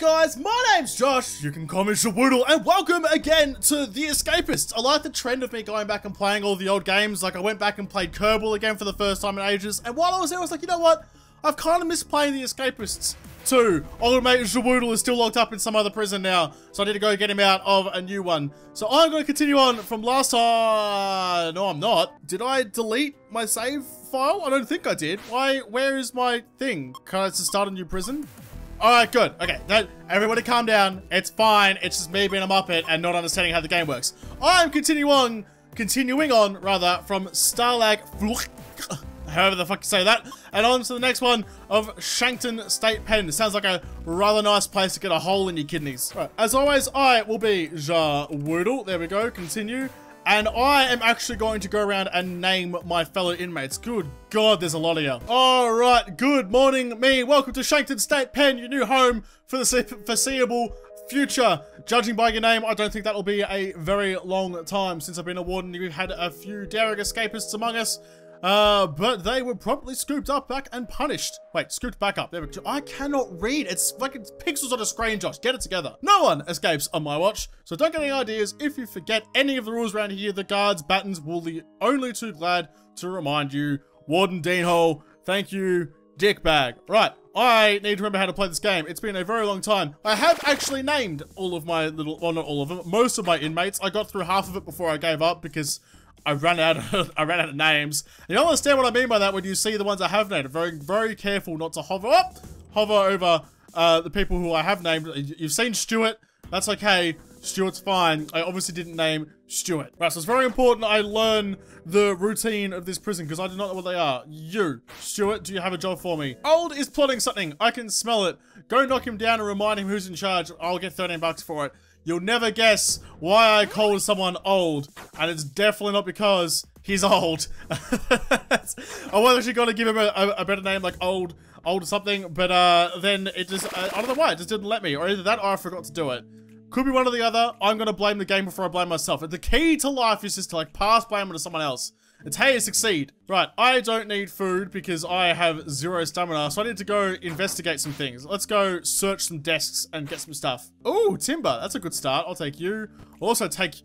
guys, my name's Josh, you can call me Jawoodle, and welcome again to The Escapists. I like the trend of me going back and playing all the old games. Like, I went back and played Kerbal again for the first time in ages, and while I was there I was like, you know what, I've kind of missed playing The Escapists too. Old mate Jawoodle is still locked up in some other prison now, so I need to go get him out of a new one. So I'm going to continue on from last time. No, I'm not. Did I delete my save file? I don't think I did. Why? Where is my thing? Can I just start a new prison? Alright, good. Okay, everybody calm down. It's fine. It's just me being a muppet and not understanding how the game works. I'm continuing on, from Starlag, however the fuck you say that, and on to the next one of Shankton State Pen. It sounds like a rather nice place to get a hole in your kidneys. Right, as always, I will be Jawoodle. There we go, continue. And I am actually going to go around and name my fellow inmates. Good God, there's a lot of you. All right, good morning, me. Welcome to Shankton State Pen, your new home for the foreseeable future. Judging by your name, I don't think that'll be a very long time since I've been a warden. We've had a few daring escapists among us, but they were promptly scooped up back and punished. Wait, scooped back up. There we go. I cannot read. It's like it's pixels on a screen, Josh. Get it together. No one escapes on my watch, so don't get any ideas. If you forget any of the rules around here, the guards, Battens will be only too glad to remind you. Warden Deanhole, thank you, dickbag. Right, I need to remember how to play this game. It's been a very long time. I have actually named all of my little, well, not all of them, most of my inmates. I got through half of it before I gave up because I ran out of names. And you'll understand what I mean by that when you see the ones I have named. I'm very, very careful not to hover over the people who I have named. You've seen Stuart. That's okay. Stuart's fine. I obviously didn't name Stuart. Right, so it's very important I learn the routine of this prison because I do not know what they are. You, Stuart, do you have a job for me? Old is plotting something. I can smell it. Go knock him down and remind him who's in charge. I'll get 13 bucks for it. You'll never guess why I called someone old, and it's definitely not because he's old. I was actually going to give him a better name, like old something, but then it just, I don't know why, it just didn't let me, or either that or I forgot to do it. Could be one or the other. I'm going to blame the game before I blame myself. The key to life is just to like pass blame onto someone else. It's how you succeed. Right, I don't need food because I have zero stamina, so I need to go investigate some things. Let's go search some desks and get some stuff. Ooh, timber. That's a good start. I'll take you. I'll also take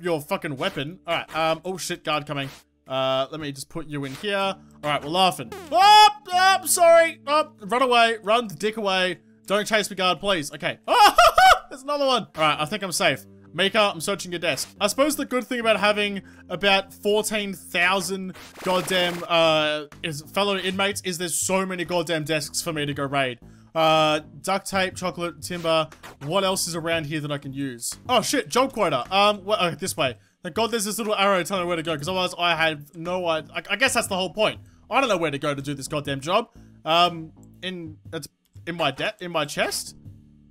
your fucking weapon. All right. Oh, shit. Guard coming. Let me just put you in here. All right, we're laughing. Oh, sorry. Oh, run away. Run the dick away. Don't chase me, guard, please. Okay. Oh, there's another one. All right, I think I'm safe. Mika, I'm searching your desk. I suppose the good thing about having about 14,000 goddamn fellow inmates is there's so many goddamn desks for me to go raid. Duct tape, chocolate, timber. What else is around here that I can use? Oh shit, job quota. Well, okay, this way. Thank God there's this little arrow telling me where to go, because otherwise I have no idea. I guess that's the whole point. I don't know where to go to do this goddamn job. In my chest.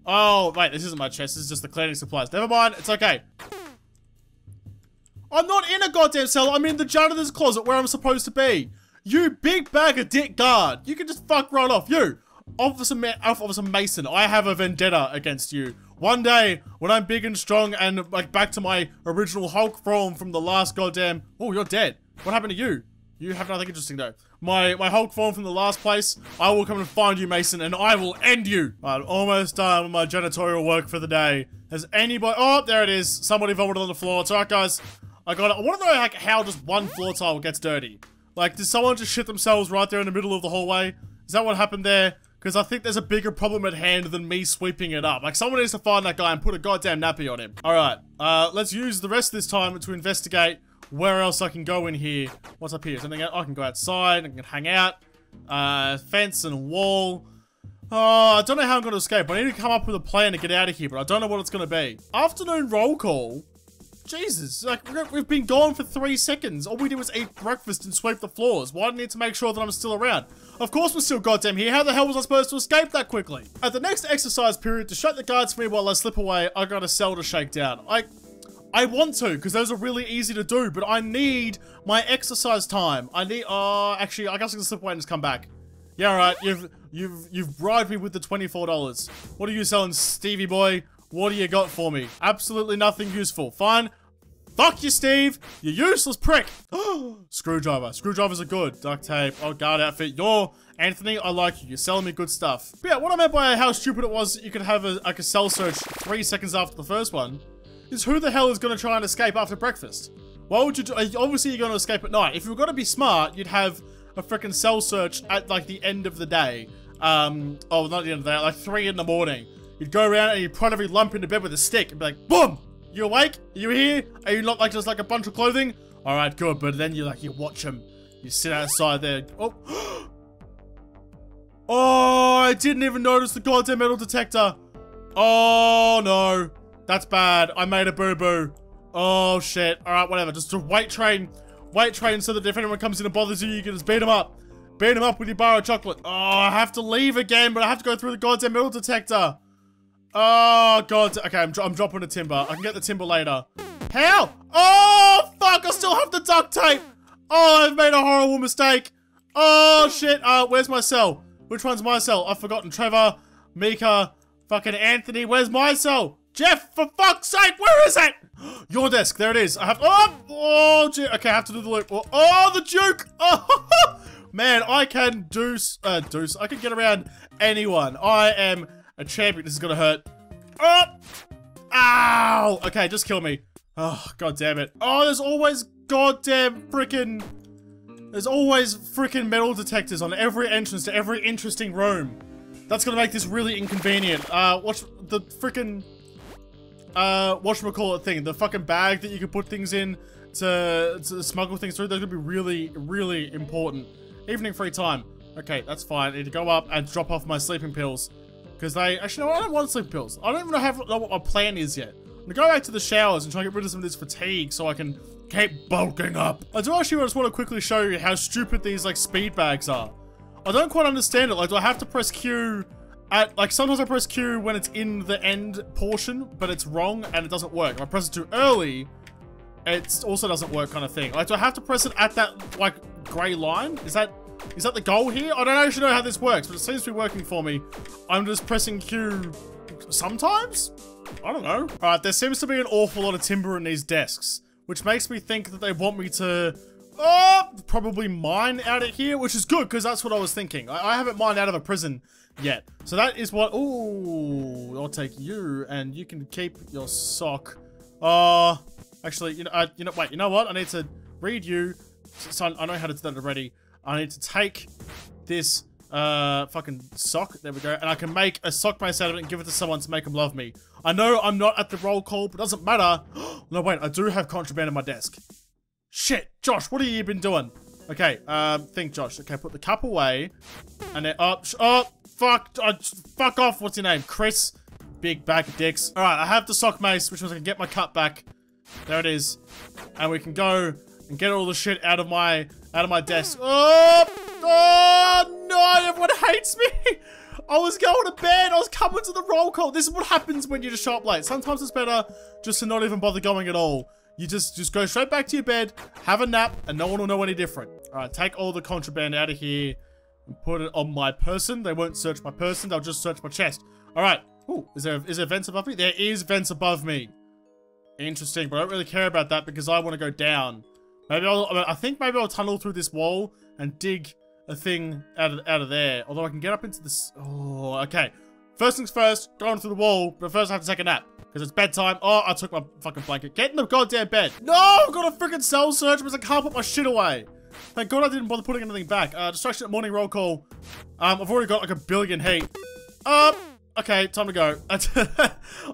Oh, wait, this isn't my chest. This is just the cleaning supplies. Never mind. It's okay. I'm not in a goddamn cell. I'm in the janitor's closet where I'm supposed to be. You big bag of dick guard. You can just fuck right off. You, Officer Mason, I have a vendetta against you. One day, when I'm big and strong and like back to my original Hulk form from the last goddamn... Oh, you're dead. What happened to you? You have nothing interesting, though. My Hulk form from the last place, I will come and find you, Mason, and I will end you. I'm almost done with my janitorial work for the day. Has anybody... Oh, there it is. Somebody vomited on the floor. It's all right, guys. I got it. I want to know like, how just one floor tile gets dirty. Like, did someone just shit themselves right there in the middle of the hallway? Is that what happened there? Because I think there's a bigger problem at hand than me sweeping it up. Like, someone needs to find that guy and put a goddamn nappy on him. All right. Let's use the rest of this time to investigate... where else I can go in here. What's up here? Something I can go outside. I can hang out. Fence and wall. Oh, I don't know how I'm going to escape. I need to come up with a plan to get out of here, but I don't know what it's going to be. Afternoon roll call? Jesus. Like, we've been gone for 3 seconds. All we did was eat breakfast and sweep the floors. Why do I need to make sure that I'm still around? Of course we're still goddamn here. How the hell was I supposed to escape that quickly? At the next exercise period, to shut the guards for me while I slip away, I got a cell to shake down. I want to, because those are really easy to do, but I need my exercise time. I need, actually, I guess I can slip away and just come back. Yeah, alright, you've bribed me with the $24. What are you selling, Stevie boy? What do you got for me? Absolutely nothing useful. Fine. Fuck you, Steve! You useless prick! Screwdriver. Screwdrivers are good. Duct tape. Oh, guard outfit. You're... Anthony, I like you. You're selling me good stuff. But yeah, what I meant by how stupid it was you could have like a cell search 3 seconds after the first one is who the hell is going to try and escape after breakfast? Why would you do... Obviously, you're going to escape at night. If you were going to be smart, you'd have a freaking cell search at, like, the end of the day. Oh, not the end of the day. Like, 3 in the morning. You'd go around and you'd prod every lump into bed with a stick and be like, boom! You awake? Are you here? Are you not like just like a bunch of clothing? All right, good. But then you like you watch them. You sit outside there. Oh, oh! I didn't even notice the goddamn metal detector. Oh no, that's bad. I made a boo boo. Oh shit. All right, whatever. Just a wait train, so that if anyone comes in and bothers you, you can just beat them up. Beat them up with your bar of chocolate. Oh, I have to leave again, but I have to go through the goddamn metal detector. Oh, God. Okay, I'm dropping a timber. I can get the timber later. How? Oh, fuck. I still have the duct tape. Oh, I've made a horrible mistake. Oh, shit. Where's my cell? Which one's my cell? I've forgotten. Trevor, Mika, fucking Anthony. Where's my cell? Jeff, for fuck's sake, where is it? Your desk. There it is. I have... Oh, gee. Okay, I have to do the loop. Oh, the Duke. Oh, man, I can do... I can get around anyone. I am... a champion. This is gonna hurt. Oh! Ow! Okay, just kill me. Oh, god damn it. Oh, there's always goddamn freaking... There's always freaking metal detectors on every entrance to every interesting room. That's gonna make this really inconvenient. Watch the freaking... whatchamacallit thing. The fucking bag that you can put things in to smuggle things through. They're gonna be really, really important. Evening free time. Okay, that's fine. I need to go up and drop off my sleeping pills. Because they... Actually, no, I don't want sleep pills. I don't even know what my plan is yet. I'm going to go back to the showers and try and get rid of some of this fatigue so I can keep bulking up. I do actually just want to quickly show you how stupid these, like, speed bags are. I don't quite understand it. Like, do I have to press Q at... Like, sometimes I press Q when it's in the end portion, but it's wrong and it doesn't work. If I press it too early, it also doesn't work kind of thing. Like, do I have to press it at that, like, grey line? Is that the goal here? I don't actually know how this works, but it seems to be working for me. I'm just pressing Q sometimes? I don't know. Alright, there seems to be an awful lot of timber in these desks, which makes me think that they want me to probably mine out of here, which is good, because that's what I was thinking. I haven't mined out of a prison yet. So that is what... Ooh, I'll take you, and you can keep your sock. Actually, you know, wait, you know what? I need to read you. So I know how to do that already. I need to take this fucking sock. There we go. And I can make a sock base out of it and give it to someone to make them love me. I know I'm not at the roll call, but it doesn't matter. No, wait. I do have contraband in my desk. Shit. Josh, what have you been doing? Okay. Think, Josh. Okay, put the cup away. And then... Oh, fuck. Fuck off. What's your name? Chris. Big bag of dicks. All right. I have the sock mace, which means I can get my cup back. There it is. And we can go... and get all the shit out of my desk. Oh no, everyone hates me. I was going to bed. I was coming to the roll call. This is what happens when you just show up late. Sometimes it's better just to not even bother going at all. You just go straight back to your bed, have a nap, and no one will know any different. All right, take all the contraband out of here and put it on my person. They won't search my person. They'll just search my chest. All right. Ooh, is there vents above me? There is vents above me. Interesting, but I don't really care about that because I want to go down. I think maybe I'll tunnel through this wall and dig a thing out of there. Although I can get up into this... Oh, okay. First things first, going through the wall, but first I have to take a nap. Because it's bedtime. Oh, I took my fucking blanket. Get in the goddamn bed. No, I've got a freaking cell search because I can't put my shit away. Thank God I didn't bother putting anything back. Distraction at morning roll call. I've already got like a billion heat. Okay, time to go.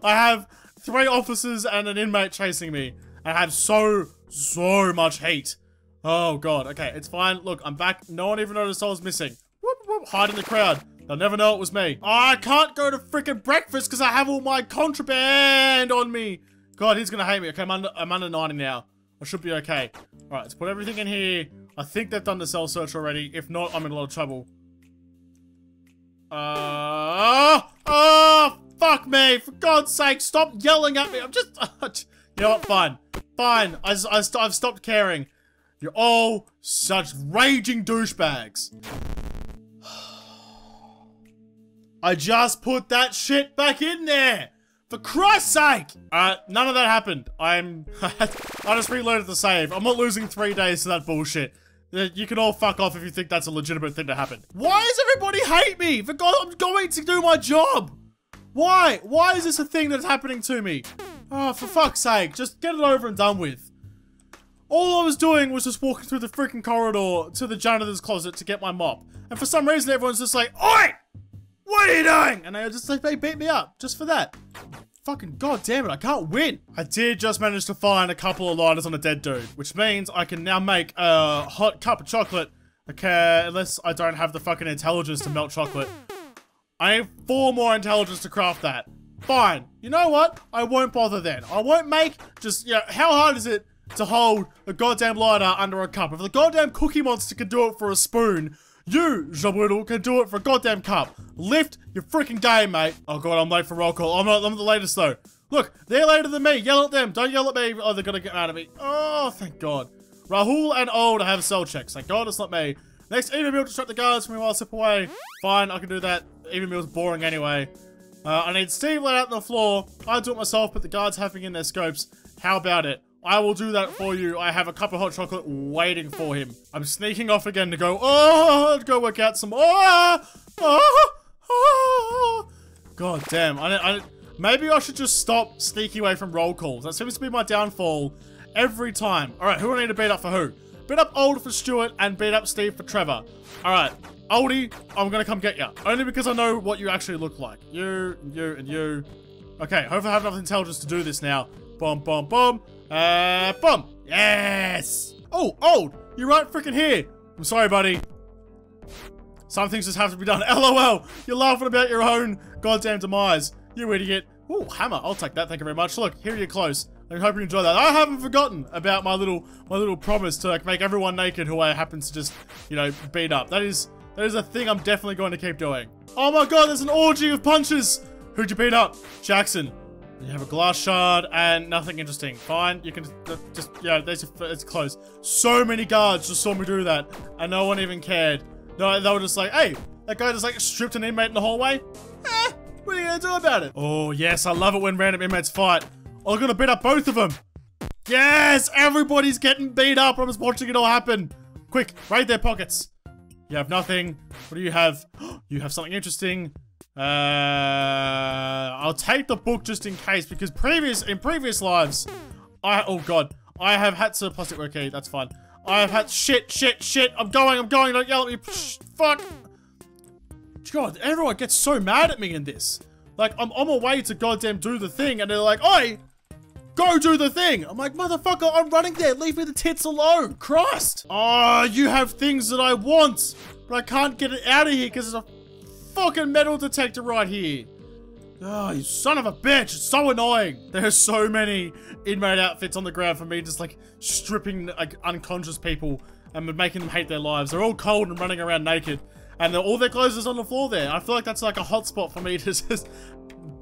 I have 3 officers and an inmate chasing me. I have so much hate. Oh, God. Okay, it's fine. Look, I'm back. No one even noticed I was missing. Whoop, whoop. Hide in the crowd. They'll never know it was me. Oh, I can't go to freaking breakfast because I have all my contraband on me. God, he's going to hate me. Okay, I'm under 90 now. I should be okay. All right, let's put everything in here. I think they've done the cell search already. If not, I'm in a lot of trouble. Oh, fuck me. For God's sake, stop yelling at me. I'm just... You know what? Fine. I've stopped caring. You're all such raging douchebags. I just put that shit back in there. For Christ's sake! None of that happened. I just reloaded the save. I'm not losing 3 days to that bullshit. You can all fuck off if you think that's a legitimate thing to happen. Why does everybody hate me? For God, I'm going to do my job. Why? Why is this a thing that's happening to me? Oh, for fuck's sake, just get it over and done with. All I was doing was just walking through the freaking corridor to the janitor's closet to get my mop. And for some reason, everyone's just like, "Oi! What are you doing?" And they just like, they beat me up just for that. Fucking goddamn it! I can't win. I did just manage to find a couple of lighters on a dead dude, which means I can now make a hot cup of chocolate. Okay, unless I don't have the fucking intelligence to melt chocolate. I have 4 more intelligence to craft that. Fine. You know what? I won't bother then. I won't make just, you know, how hard is it to hold a goddamn lighter under a cup? If the goddamn Cookie Monster can do it for a spoon, you, Jawoodle, can do it for a goddamn cup. Lift your freaking game, mate. Oh god, I'm late for roll call. I'm the latest though. Look, they're later than me. Yell at them. Don't yell at me. Oh, they're gonna get mad at me. Oh, thank god. Rahul and Old have cell checks. Thank god it's not me. Next, even meal, distract the guards from me while I step away. Fine, I can do that. Even meal's boring anyway. I need Steve laid out on the floor. I do it myself, but the guards have me in their scopes. How about it? I will do that for you. I have a cup of hot chocolate waiting for him. I'm sneaking off again to go, to go work out some, God damn, maybe I should just stop sneaking away from roll calls. That seems to be my downfall every time. All right, who do I need to beat up for who? Beat up Old for Stuart and beat up Steve for Trevor. All right, Oldie, I'm gonna come get you. Only because I know what you actually look like. You, you, and you. Okay, hopefully I have enough intelligence to do this now. Boom, boom, boom. Boom. Yes. Oh, Old, you're right freaking here. I'm sorry, buddy. Some things just have to be done. LOL. You're laughing about your own goddamn demise. You idiot. Ooh, hammer. I'll take that. Thank you very much. Look, here you're close. I hope you enjoy that. I haven't forgotten about my little promise to like make everyone naked who I happen to just, you know, beat up. That is a thing I'm definitely going to keep doing. Oh my god, there's an orgy of punches. Who'd you beat up? Jackson. You have a glass shard and nothing interesting. Fine, you can just, yeah, it's close. So many guards just saw me do that and no one even cared. No, they were just like, hey, that guy just like stripped an inmate in the hallway. Eh, what are you gonna do about it? Oh yes, I love it when random inmates fight. I'm gonna beat up both of them. Yes, everybody's getting beat up. I'm just watching it all happen. Quick, raid their pockets. You have nothing. What do you have? You have something interesting. I'll take the book just in case, because in previous lives, I have had to plastic work key, that's fine. I have had shit, I'm going, don't yell at me, fuck. God, everyone gets so mad at me in this. Like, I'm on my way to goddamn do the thing, and they're like, oi, go do the thing. I'm like, motherfucker, I'm running there, leave me the tits alone, Christ. Oh, you have things that I want, but I can't get it out of here because it's a fucking metal detector right here. Oh, you son of a bitch. It's so annoying. There's so many inmate outfits on the ground for me, just like stripping like unconscious people and making them hate their lives. They're all cold and running around naked and all their clothes is on the floor there. I feel like that's like a hot spot for me to just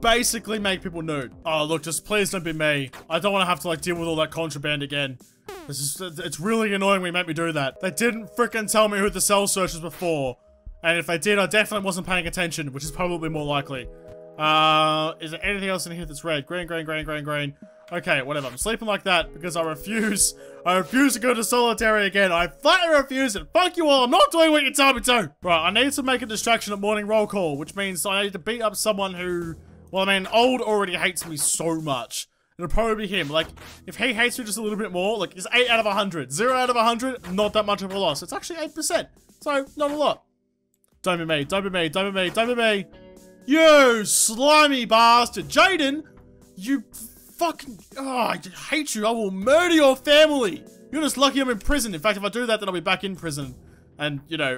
basically make people nude. Oh, look, just please don't be me. I don't want to have to like deal with all that contraband again. It's really annoying when you make me do that. They didn't freaking tell me who the cell searches before. And if I did, I definitely wasn't paying attention, which is probably more likely. Is there anything else in here that's red? Green, green, green, green, green. Okay, whatever. I'm sleeping like that because I refuse to go to solitary again. I flatly refuse it. Fuck you all. I'm not doing what you tell me to. Right, I need to make a distraction at morning roll call, which means I need to beat up someone who, well, I mean, Old already hates me so much. It'll probably be him. Like, if he hates me just a little bit more, like, it's 8 out of 100. 0 out of 100, not that much of a loss. It's actually 8%, so not a lot. Don't be me, don't be me, don't be me, don't be me. You slimy bastard. Jaden, you fucking... Oh, I hate you. I will murder your family. You're just lucky I'm in prison. In fact, if I do that, then I'll be back in prison. And, you know,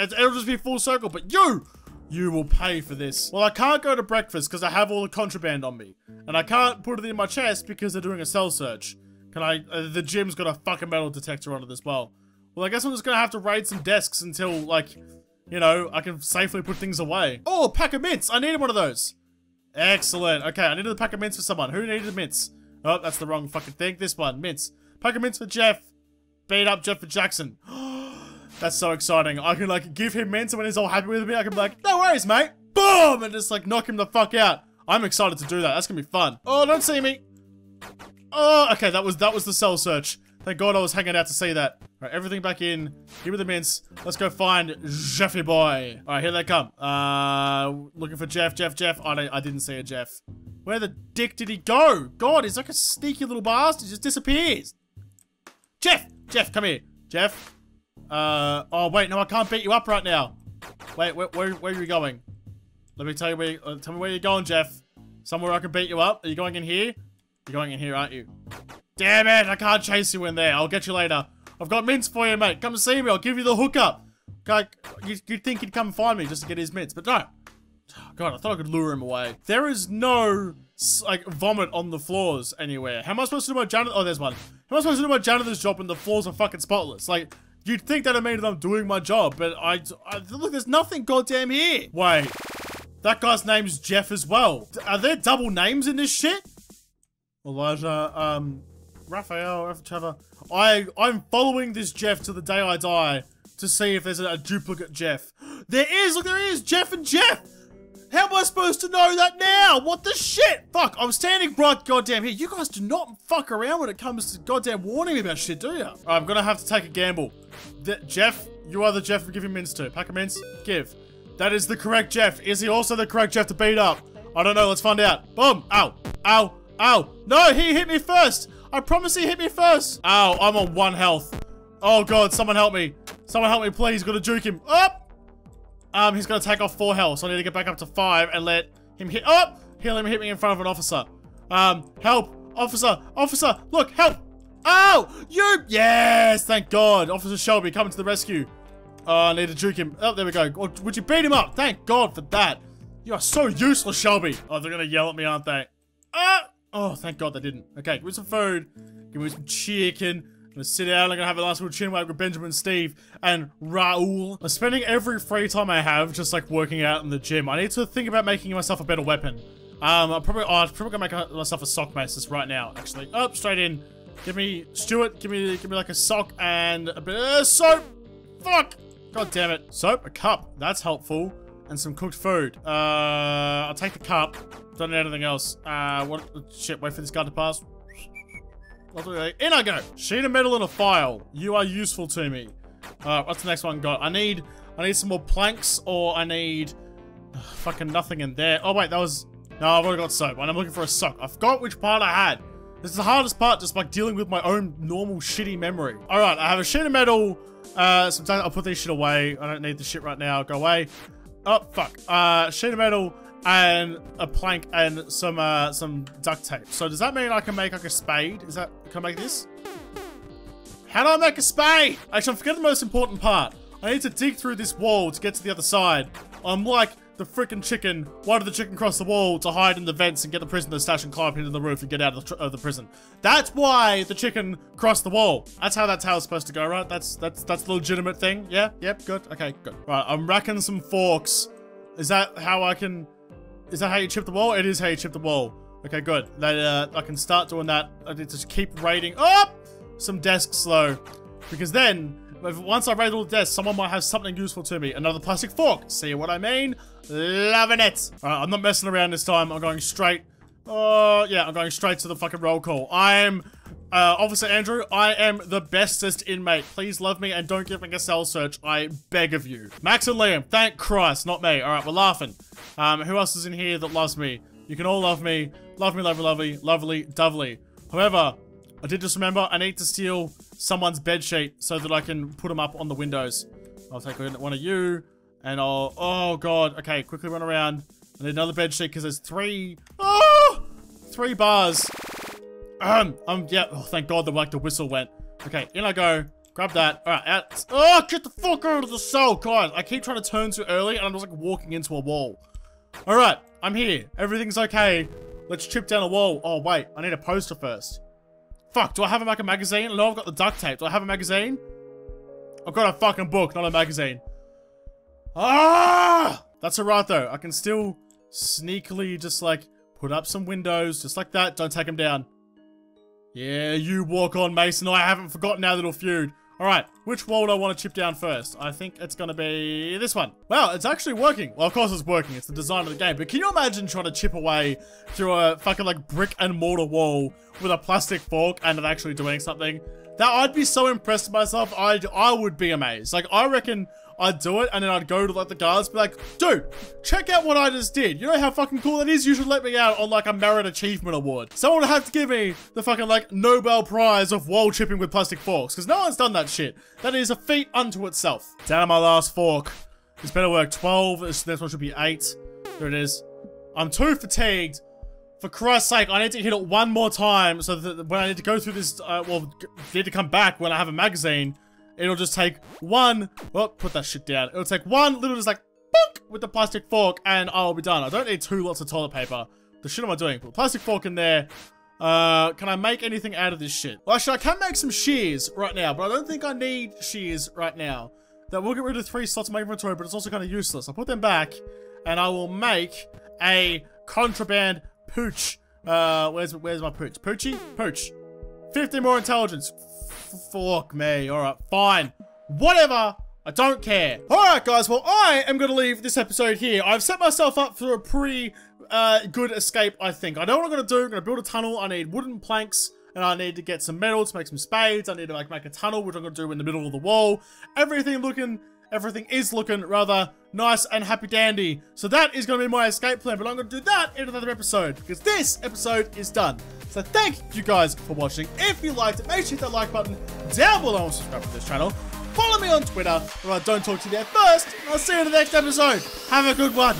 it'll just be full circle. But you will pay for this. Well, I can't go to breakfast because I have all the contraband on me. And I can't put it in my chest because they're doing a cell search. Can I... the gym's got a fucking metal detector on it as well. Well, I guess I'm just going to have to raid some desks until, like... You know, I can safely put things away. Oh, a pack of mints. I needed one of those. Excellent. Okay, I needed a pack of mints for someone. Who needed mints? Oh, that's the wrong fucking thing. This one. Mints. Pack of mints for Jeff. Beat up Jeff for Jackson. That's so exciting. I can, like, give him mints and when he's all happy with me, I can be like, no worries, mate. Boom! And just, like, knock him the fuck out. I'm excited to do that. That's gonna be fun. Oh, don't see me. Oh, okay. That was the cell search. Thank God I was hanging out to see that. All right, everything back in. Give me the mints. Let's go find Jeffy boy. All right, here they come. Looking for Jeff. I didn't see a Jeff. Where the dick did he go? God, he's like a sneaky little bastard. He just disappears. Jeff, come here. Jeff. Oh wait, no, I can't beat you up right now. Wait, where are you going? Let me tell you where. Tell me where you're going, Jeff. Somewhere I can beat you up. Are you going in here? You're going in here, aren't you? Damn it, I can't chase you in there. I'll get you later. I've got mints for you, mate. Come see me. I'll give you the hookup. You'd think he'd come find me just to get his mints, but no. God, I thought I could lure him away. There is no, like, vomit on the floors anywhere. How am I supposed to do my janitor? Oh, there's one. How am I supposed to do my janitor's job when the floors are fucking spotless? Like, you'd think that'd mean that I'm doing my job, but I look, there's nothing goddamn here. Wait, that guy's name's Jeff as well. Are there double names in this shit? Elijah, Raphael, Trevor. I'm following this Jeff till the day I die to see if there's a duplicate Jeff. There is! Look, there is! Jeff and Jeff! How am I supposed to know that now? What the shit? Fuck, I'm standing right goddamn here. You guys do not fuck around when it comes to goddamn warning me about shit, do you? Right, I'm gonna have to take a gamble. Jeff, you are the Jeff we're giving mints to. Pack of mints, give. That is the correct Jeff. Is he also the correct Jeff to beat up? I don't know, let's find out. Boom! Ow! Ow! Ow! No, he hit me first! I promise he hit me first! Ow, I'm on 1 health. Oh god, someone help me. Someone help me, please. Gotta juke him. Up! He's gonna take off 4 health, so I need to get back up to 5 and let him hit- Up! He'll let him hit me in front of an officer. Help! Officer! Officer! Look, help! Ow! You! Yes! Thank god! Officer Shelby, coming to the rescue. Oh, I need to juke him. Oh, there we go. Would you beat him up? Thank god for that. You are so useless, Shelby. Oh, they're gonna yell at me, aren't they? Ah! Oh, thank god they didn't. Okay, give me some food. Give me some chicken. I'm gonna sit down. I'm gonna have a nice little chin wag with Benjamin, Steve, and Raul. I'm spending every free time I have just like working out in the gym. I need to think about making myself a better weapon. I'm probably gonna make myself a sock mace right now. Actually, up straight in. Give me Stuart. Give me like a sock and a bit of soap. Fuck. God damn it. Soap, a cup. That's helpful. And some cooked food. I'll take the cup. Don't need anything else. What? Shit, wait for this guy to pass. In I go! Sheet of metal and a file. You are useful to me. What's the next one got? I need some more planks, or I need... fucking nothing in there. Oh wait, that was... No, I've already got soap, and I'm looking for a sock. I forgot which part I had. This is the hardest part, just like dealing with my own normal shitty memory. Alright, I have a sheet of metal. Sometimes I'll put this shit away. I don't need this shit right now. Go away. Oh, fuck. Sheet of metal and a plank and some duct tape. So does that mean I can make like a spade? Is that, can I make this? How do I make a spade? Actually, I forget the most important part. I need to dig through this wall to get to the other side. I'm like the freaking chicken. Why did the chicken cross the wall? To hide in the vents and get the prisoner stash and climb into the roof and get out of the prison. That's why the chicken crossed the wall. That's how that tale's supposed to go, right? That's the legitimate thing. Yeah, yep, good. Okay, good. Right, I'm racking some forks. Is that how I can... Is that how you chip the wall? It is how you chip the wall. Okay, good. That, I can start doing that. I need to keep raiding up some desks though, because then once I raid all the desks, someone might have something useful to me. Another plastic fork. See what I mean? Loving it. All right, I'm not messing around this time. I'm going straight. Oh yeah, I'm going straight to the fucking roll call. I am Officer Andrew. I am the bestest inmate. Please love me and don't give me a cell search. I beg of you. Max and Liam. Thank Christ, not me. All right, we're laughing. Who else is in here that loves me? You can all love me. Love me, lovely, lovely, lovely, dovely. However, I did just remember I need to steal someone's bedsheet so that I can put them up on the windows. I'll take one of you, and I'll... Oh, God. Okay, quickly run around. I need another bedsheet because there's 3... Oh! 3 bars. Yeah. Oh, thank God that, like, the whistle went. Okay, in I go. Grab that. All right, out. Oh, get the fuck out of the cell, God. I keep trying to turn too early, and I'm just, like, walking into a wall. All right, I'm here. Everything's okay. Let's chip down a wall. Oh, wait. I need a poster first. Fuck, do I have, like, a magazine? No, I've got the duct tape. Do I have a magazine? I've got a fucking book, not a magazine. Ah! That's all right, though. I can still sneakily just, like, put up some windows just like that. Don't take them down. Yeah, you walk on, Mason. I haven't forgotten our little feud. Alright, which wall do I want to chip down first? I think it's going to be this one. Wow, it's actually working. Well, of course it's working. It's the design of the game. But can you imagine trying to chip away through a fucking, like, brick and mortar wall with a plastic fork and it actually doing something? That, I'd be so impressed with myself. I would be amazed. Like, I reckon I'd do it and then I'd go to, like, the guards and be like, dude, check out what I just did. You know how fucking cool that is? You should let me out on, like, a merit achievement award. Someone would have to give me the fucking, like, Nobel Prize of wall chipping with plastic forks, because no one's done that shit. That is a feat unto itself. Down on my last fork. This better work. 12. This next one should be 8. There it is. I'm too fatigued. For Christ's sake, I need to hit it one more time so that when I need to go through this, need to come back when I have a magazine, it'll just take one, well, put that shit down. It'll take one little just like, bonk, with the plastic fork and I'll be done. I don't need two lots of toilet paper. The shit am I doing? Put a plastic fork in there. Can I make anything out of this shit? Well, actually, I can make some shears right now, but I don't think I need shears right now. That will get rid of 3 slots in my inventory, but it's also kind of useless. I'll put them back and I will make a contraband pooch. Where's my pooch? Poochie? Pooch. 50 more intelligence. Fuck me. Alright, fine. Whatever. I don't care. Alright, guys. Well, I am going to leave this episode here. I've set myself up for a pretty good escape, I think. I know what I'm going to do. I'm going to build a tunnel. I need wooden planks. And I need to get some metal to make some spades. I need to, like, make a tunnel, which I'm going to do in the middle of the wall. Everything is looking rather nice and happy dandy. So that is going to be my escape plan, but I'm going to do that in another episode because this episode is done. So thank you guys for watching. If you liked it, make sure you hit that like button down below and subscribe to this channel. Follow me on Twitter, where I don't talk to you there first. I'll see you in the next episode. Have a good one.